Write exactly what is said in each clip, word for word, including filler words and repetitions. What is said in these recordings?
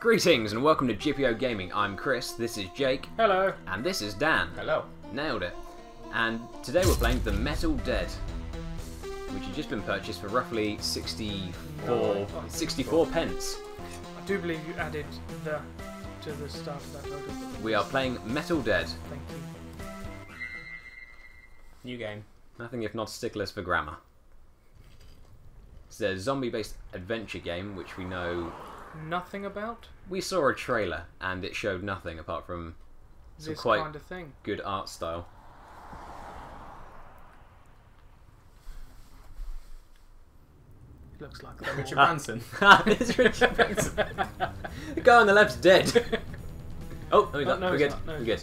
Greetings and welcome to G P O Gaming. I'm Chris, this is Jake. Hello. And this is Dan. Hello. Nailed it. And today we're playing The Metal Dead, which has just been purchased for roughly sixty-four, sixty-four pence. I do believe you added the to the start of that title. We are playing Metal Dead. Thank you. New game. Nothing if not sticklers for grammar. It's a zombie-based adventure game which we know nothing about. We saw a trailer and it showed nothing apart from some this quite kind of thing. Good art style. It looks like that. Richard Branson. It's Richard Branson. The guy on the left's dead. Oh, no, he's oh, not. No, we're good. Not. No, we're good.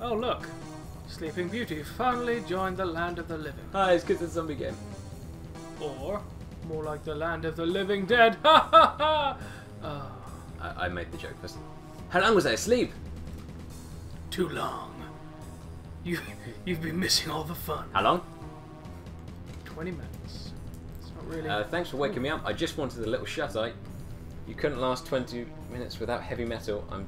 Oh look, Sleeping Beauty finally joined the land of the living. Ah, oh, it's because it's a zombie game. Or more like the land of the living dead. Ha ha ha! I made the joke first. How long was I asleep? Too long. You, you've been missing all the fun. How long? twenty minutes. It's not really... Uh, thanks for waking me up. I just wanted a little shut-eye. You couldn't last twenty minutes without heavy metal. I'm...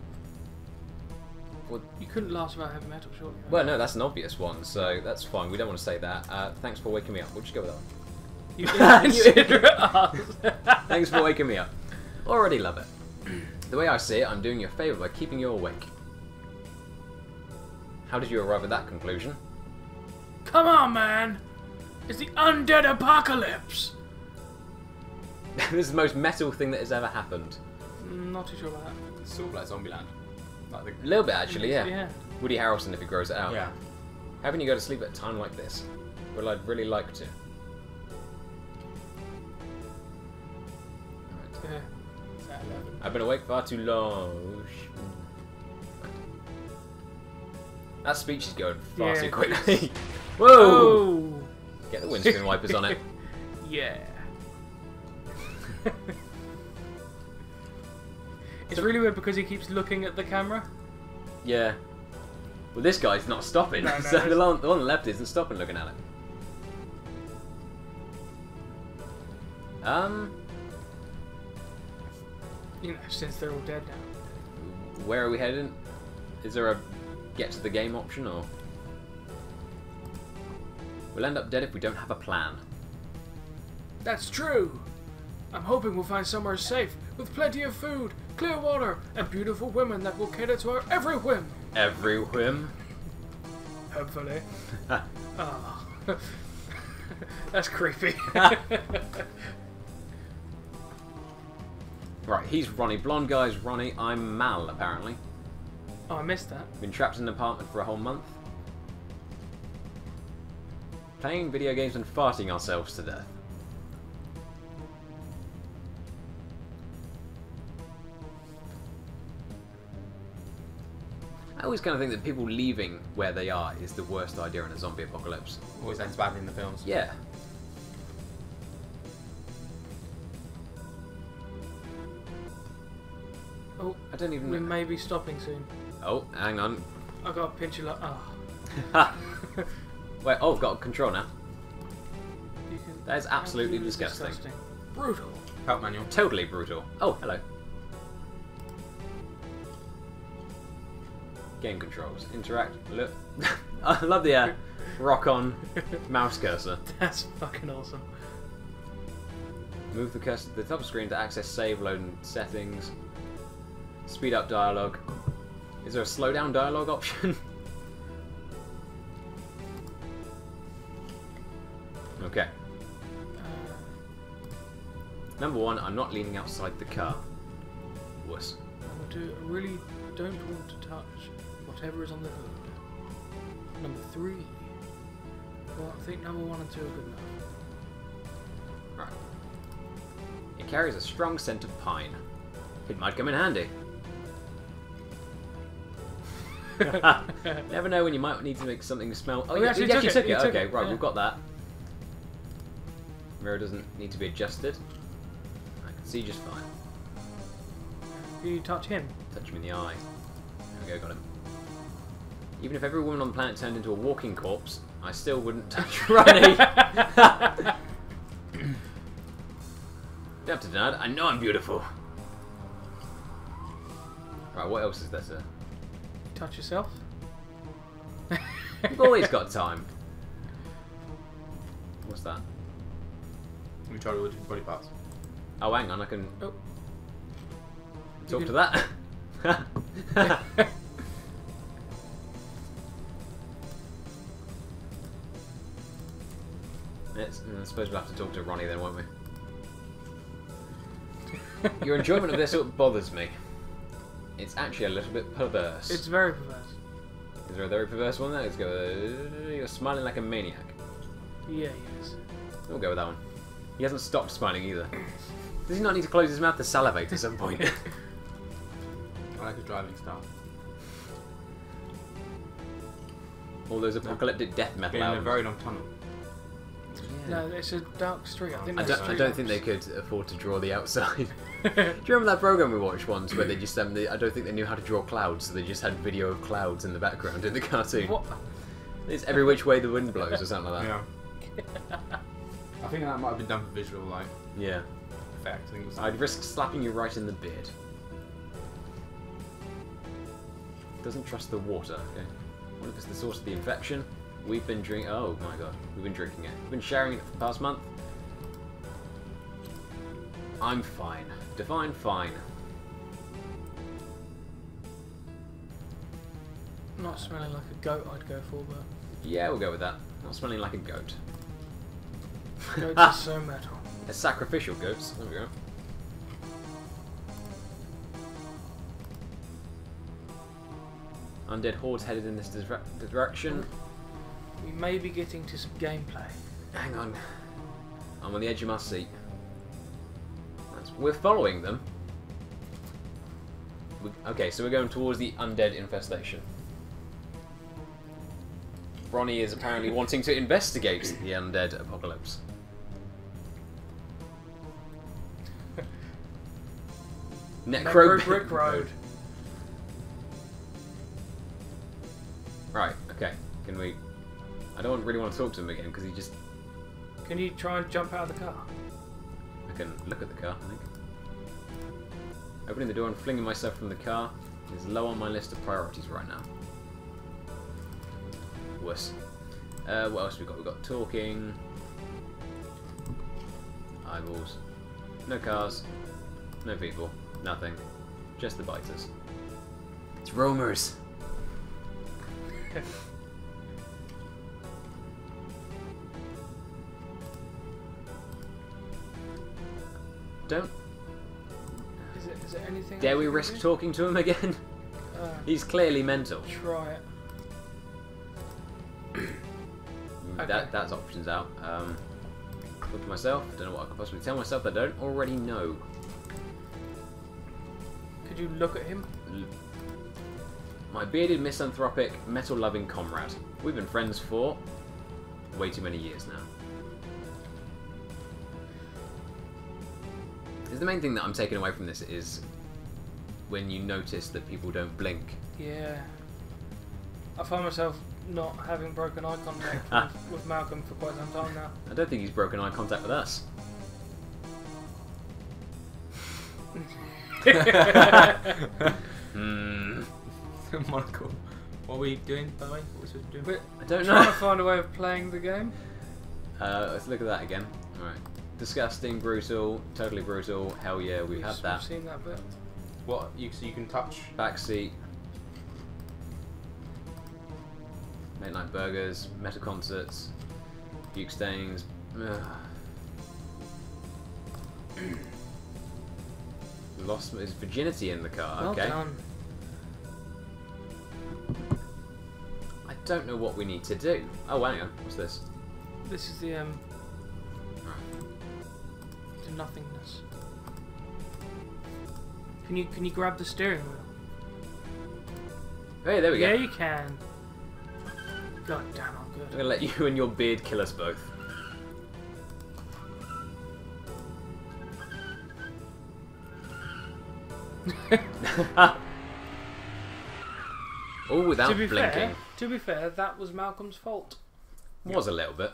Well, you couldn't last without heavy metal, surely. Well, no, that's an obvious one, so that's fine. We don't want to say that. Uh, thanks for waking me up. We'll just go with that one. You Thanks for waking me up. Already love it. The way I see it, I'm doing you a favour by keeping you awake. How did you arrive at that conclusion? Come on, man! It's the undead apocalypse! This is the most metal thing that has ever happened. Not too sure about that. It's sort of like Zombieland. Like the... A little bit, actually, yeah. yeah. Woody Harrelson, if he grows it out. Yeah. How can you go to sleep at a time like this? Well, I'd really like to. Yeah. I've been awake far too long. That speech is going far yeah, too quickly. Whoa! Oh. Get the windscreen wipers on it. Yeah. It's really weird because he keeps looking at the camera. Yeah. Well, this guy's not stopping. No, no, so the one on the left isn't stopping looking at it. Um. You know, since they're all dead now. Where are we heading? Is there a get to the game option, or we'll end up dead if we don't have a plan? That's true. I'm hoping we'll find somewhere safe with plenty of food, clear water, and beautiful women that will cater to our every whim. Every whim? Hopefully. Oh. That's creepy. Right, he's Ronnie. Blonde guy's Ronnie. I'm Mal, apparently. Oh, I missed that. Been trapped in an apartment for a whole month. Playing video games and farting ourselves to death. I always kind of think that people leaving where they are is the worst idea in a zombie apocalypse. Always ends badly in the films. Yeah. Oh, I don't even. We know. May be stopping soon. Oh, hang on. I got a pinch of like. Oh. Wait. Oh, I've got control now. You can, that is absolutely disgusting. disgusting. Brutal. Help manual. Totally brutal. Oh, hello. Game controls. Interact. Look. I love the uh, rock-on mouse cursor. That's fucking awesome. Move the cursor to the top screen to access save, load, and settings. Speed up dialogue. Is there a slow down dialogue option? Okay. Number one, I'm not leaning outside the car. Wuss. I, do, I really don't want to touch whatever is on the hood. Number three. Well, I think number one and two are good enough. Right. It carries a strong scent of pine. It might come in handy. Never know when you might need to make something smell. Oh, oh you actually, you took, actually it. took it. You okay, took right, it. Yeah. We've got that. Mirror doesn't need to be adjusted. I can see just fine. You touch him. Touch him in the eye. There we go, got him. Even if every woman on the planet turned into a walking corpse, I still wouldn't touch Ronnie. Don't have to deny it. I know I'm beautiful. Right, what else is there, sir? Touch yourself. You've always got time. What's that? We tried all the different body parts. Oh, hang on, I can... Oh. Talk can... to that. It's, I suppose we'll have to talk to Ronnie then, won't we? Your enjoyment of this sort of bothers me. It's actually a little bit perverse. It's very perverse. Is there a very perverse one there? Let's go. You're smiling like a maniac. Yeah, he is. We'll go with that one. He hasn't stopped smiling either. Does he not need to close his mouth to salivate at some point? I like his driving style. All those apocalyptic death metal albums. In a very long tunnel. No, it's a dark street. I, think I don't, I don't think they could afford to draw the outside. Do you remember that program we watched once where they just um, they, I don't think they knew how to draw clouds, so they just had video of clouds in the background in the cartoon. What? It's every which way the wind blows or something like that. Yeah. I think that might have been done for visual, like. Yeah. Effect. I think it was I'd risk slapping you right in the beard. Doesn't trust the water. Okay. What if it's the source of the infection? We've been drinking. Oh my god, we've been drinking it. We've been sharing it for the past month. I'm fine. Define fine. Not smelling like a goat, I'd go for, but yeah, we'll go with that. Not smelling like a goat. Goats ah. are so metal. They're sacrificial goats. There we go. Undead hordes headed in this direction. Mm. We may be getting to some gameplay. Hang on. I'm on the edge of my seat. That's, we're following them. We, okay, so we're going towards the undead infestation. Ronnie is apparently wanting to investigate the undead apocalypse. Necro Brick Road. Right, okay. Can we... I don't really want to talk to him again because he just... Can you try and jump out of the car? I can look at the car, I think. Opening the door and flinging myself from the car is low on my list of priorities right now. Worse. Uh, what else we got? We've got talking... Eyeballs. No cars. No people. Nothing. Just the biters. It's roamers! Don't. Is it, is it anything? Dare we risk talking to him again? Uh, He's clearly mental. Try it. Okay. That that's options out. Um, look to myself. Don't know what I could possibly tell myself. I don't already know. Could you look at him? My bearded, misanthropic, metal-loving comrade. We've been friends for way too many years now. The main thing that I'm taking away from this is when you notice that people don't blink. Yeah. I find myself not having broken eye contact with, with Malcolm for quite some time now. I don't think he's broken eye contact with us. mm. Michael, what were you doing, by the way? What was you doing? We're I don't know. Trying to find a way of playing the game. Uh, let's look at that again. Alright. Disgusting, brutal, totally brutal. Hell yeah, we've, we've had that. We've seen that bit. What? You, so you can touch backseat, late night burgers, metal concerts, puke stains. Lost his virginity in the car. Well okay. Done. I don't know what we need to do. Oh, hang on. What's this? This is the um. nothingness. Can you can you grab the steering wheel? Hey, there we go. Yeah, you can. God damn, I'm good. I'm gonna let you and your beard kill us both. All without to be blinking. Fair, to be fair, that was Malcolm's fault. Was a little bit.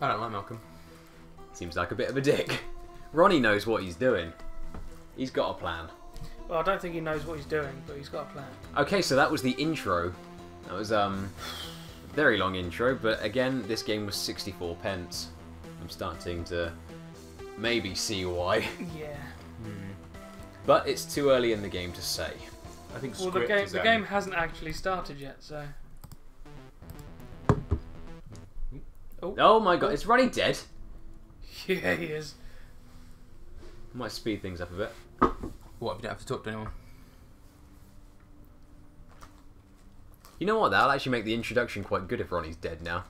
I don't like Malcolm. Seems like a bit of a dick. Ronnie knows what he's doing. He's got a plan. Well, I don't think he knows what he's doing, but he's got a plan. Okay, so that was the intro. That was um, a very long intro, but again, this game was sixty-four pence. I'm starting to maybe see why. Yeah. Hmm. But it's too early in the game to say. I think well, the game, the only... game hasn't actually started yet, so... Oh, oh my god, it's running dead! Yeah, he is. Might speed things up a bit. What if you don't have to talk to anyone? You know what, that'll actually make the introduction quite good if Ronnie's dead now.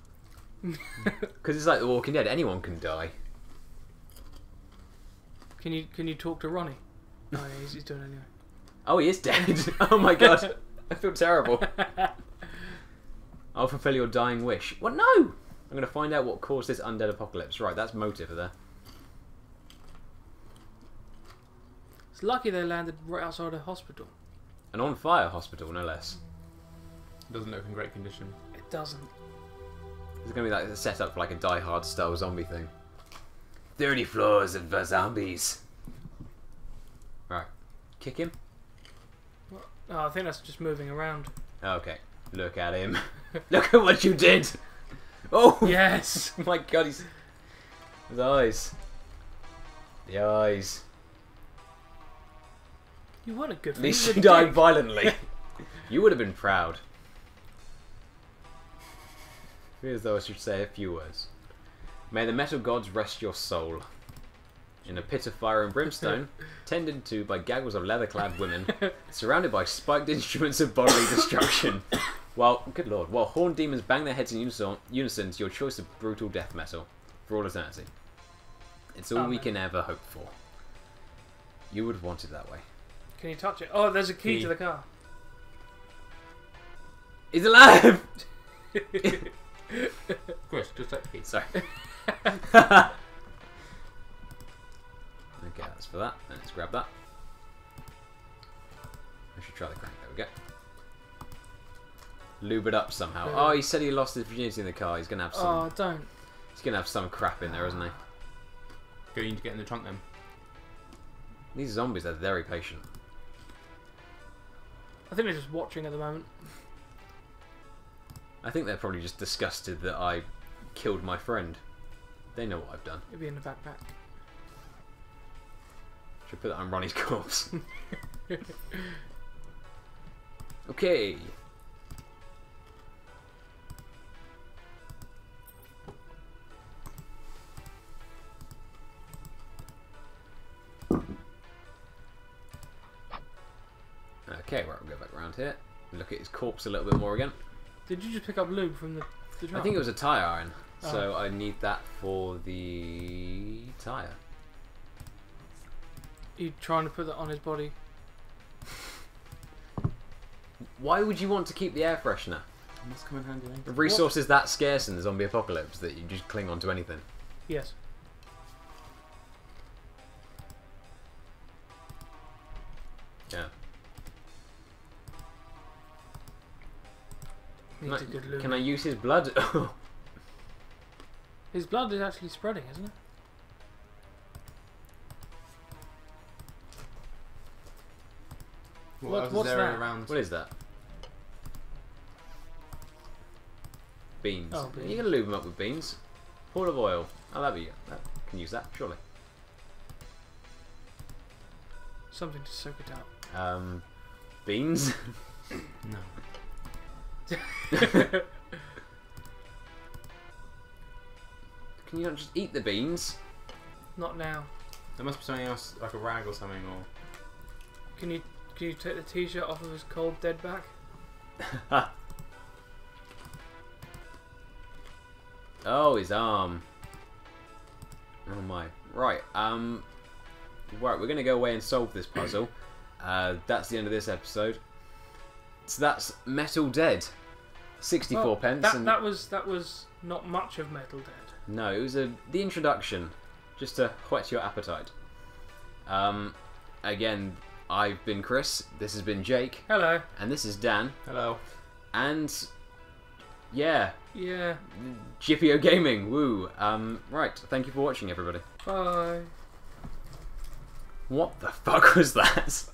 Because it's like The Walking Dead, anyone can die. Can you can you talk to Ronnie? No, oh, yeah, he's, he's doing it anyway. Oh, he is dead! Oh my god, I feel terrible. I'll fulfill your dying wish. What? No! I'm going to find out what caused this undead apocalypse. Right, that's motive there. It's lucky they landed right outside a hospital. An on-fire hospital, no less. It doesn't look in great condition. It doesn't. It's going to be like a setup for like a Die Hard style zombie thing. thirty floors of zombies. Right, kick him. Oh, I think that's just moving around. Okay. Look at him. Look at what you did! Oh! Yes! My god, he's... His eyes. The eyes. You weren't a good... At least he died dick. violently. You would have been proud. I feel as though I should say a few words. May the metal gods rest your soul. In a pit of fire and brimstone, tended to by gaggles of leather-clad women, surrounded by spiked instruments of bodily destruction. While, good lord, while horned demons bang their heads in unison, unison to your choice of brutal death metal, for all eternity. It's all oh, we man. can ever hope for. You would want it that way. Can you touch it? Oh, there's a key, key. to the car. He's alive! Chris, just that key. Sorry. Okay, that's for that. Let's grab that. I should try the crank. There we go. Lube it up somehow. Maybe. Oh, he said he lost his virginity in the car. He's gonna have some. Oh, don't. He's gonna have some crap in there, isn't he? You need to get in the trunk then. These zombies are very patient. I think they're just watching at the moment. I think they're probably just disgusted that I killed my friend. They know what I've done. It'll be in the backpack. Should put that on Ronnie's corpse. Okay. Okay, right, we'll go back around here. Look at his corpse a little bit more again. Did you just pick up lube from the, the drum? I think it was a tyre iron, oh. so I need that for the tyre. You trying to put that on his body? Why would you want to keep the air freshener? It must come in handy. The resource is that scarce in the zombie apocalypse that you just cling on to anything. Yes. Yeah. Can I, can I use his blood? His blood is actually spreading, isn't it? What, what, what's that? Around? What is that? Beans. Oh, beans. You're going to lube them up with beans. Pour of oil. Oh, that'd be good. That, can use that, surely. Something to soak it up. Um, beans? No. Can you not just eat the beans? Not now. There must be something else, like a rag or something, or... Can you... Can you take the t-shirt off of his cold dead back? Oh, his arm. Oh my. Right, um... Right, we're going to go away and solve this puzzle. Uh, that's the end of this episode. So that's Metal Dead. sixty-four well, pence. That, and... that, was, that was not much of Metal Dead. No, it was a, the introduction. Just to whet your appetite. Um, again... I've been Chris, this has been Jake. Hello. And this is Dan. Hello. And, yeah. Yeah. G P O Gaming, woo. Um, right, thank you for watching, everybody. Bye. What the fuck was that?